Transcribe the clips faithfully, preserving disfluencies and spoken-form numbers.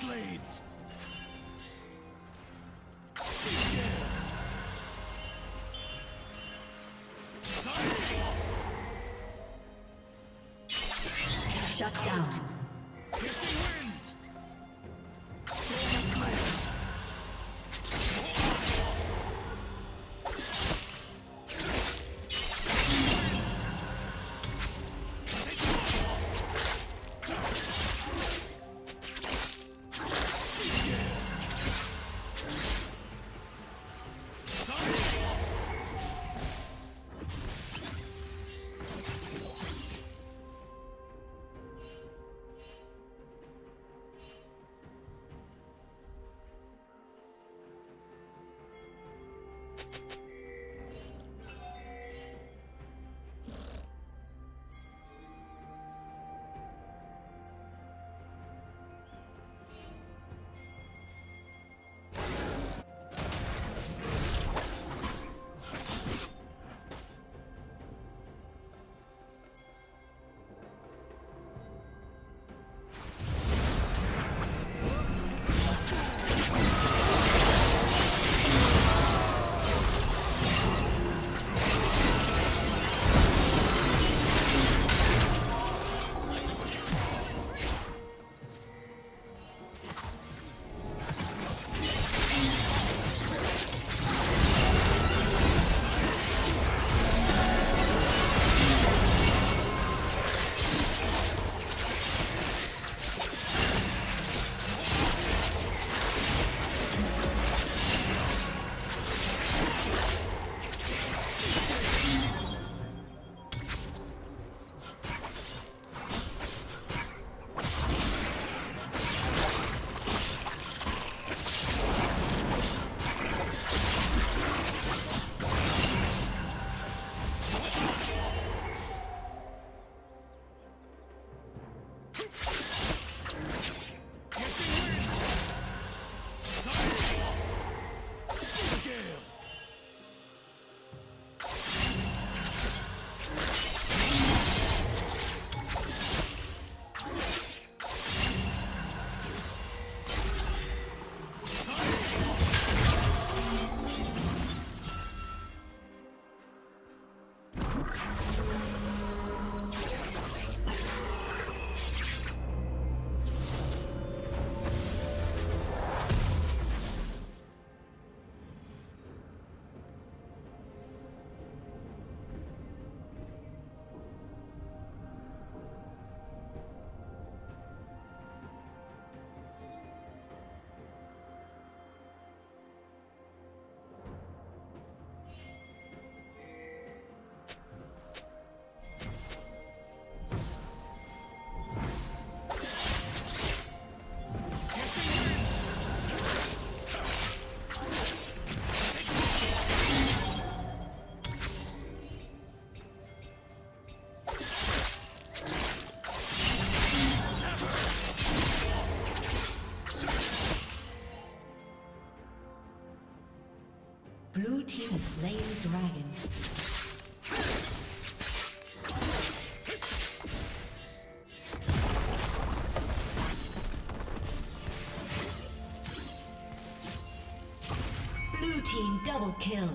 Blades. Shut down. has slain the dragon. Blue team double kill.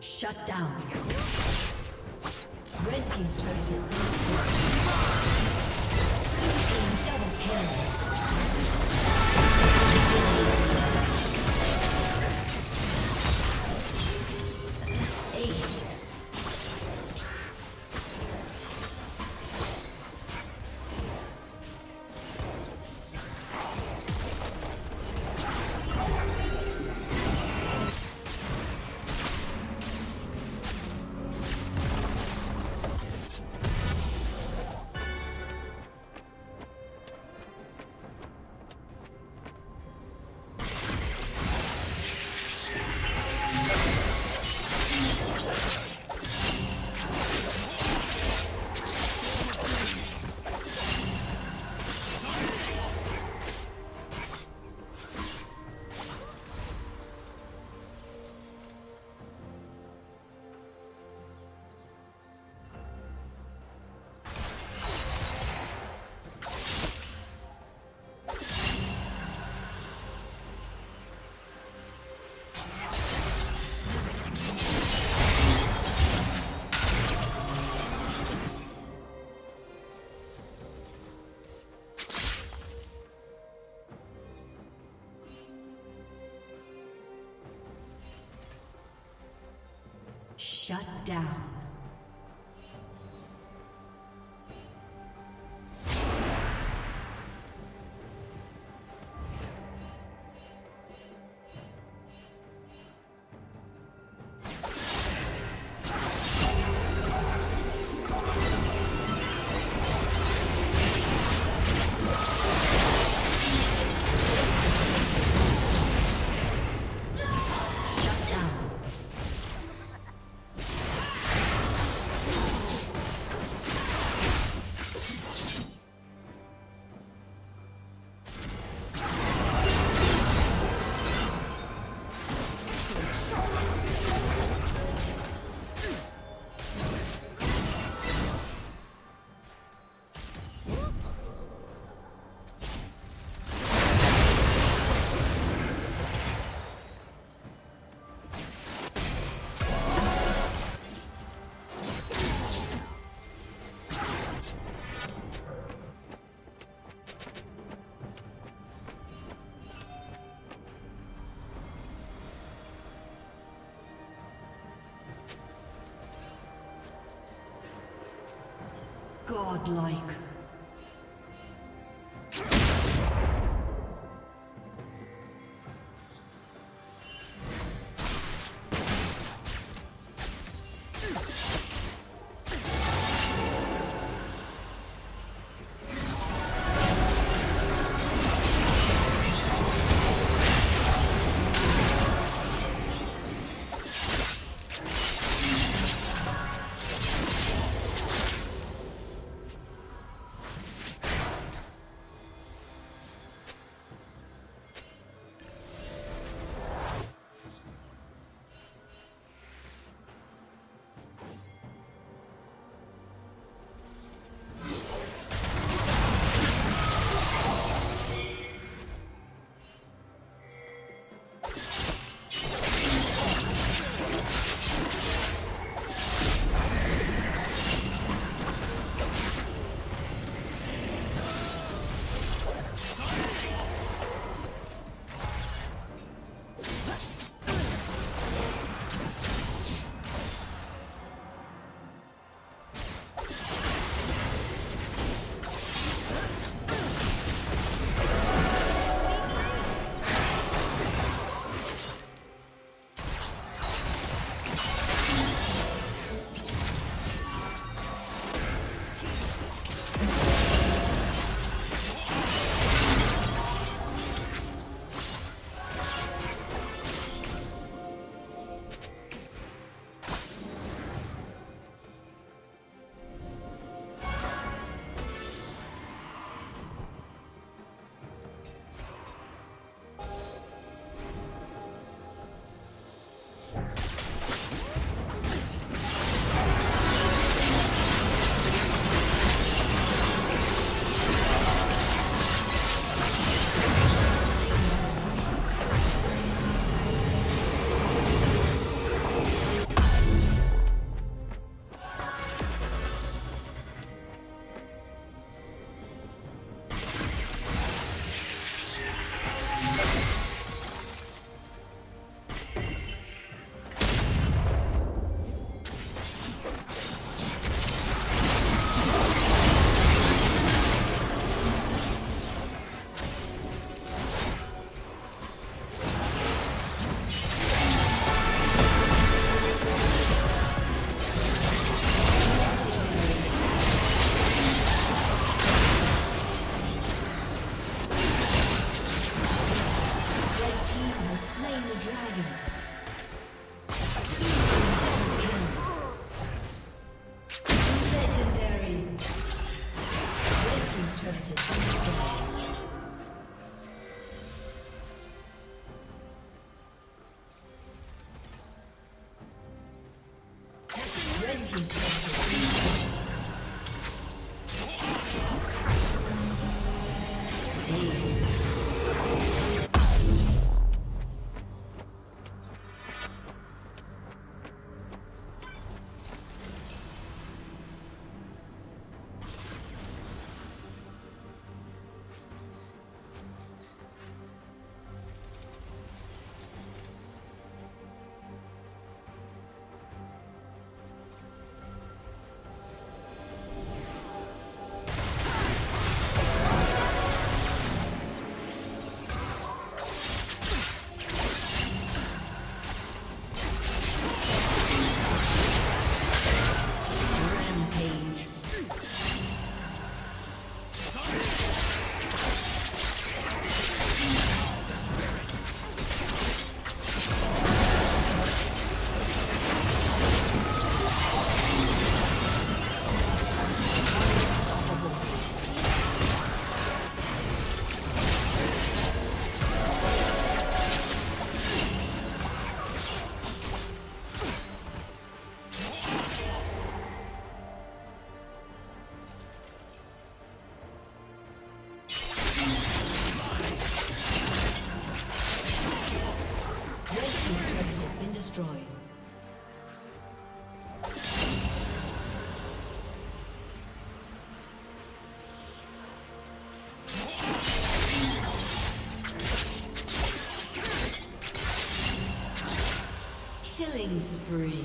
Shut down. Red team's turret has been destroyed. Blue team double kill. Ace. Shut down. Godlike. destroyed. Killing spree.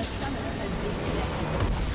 A summoner has disconnected.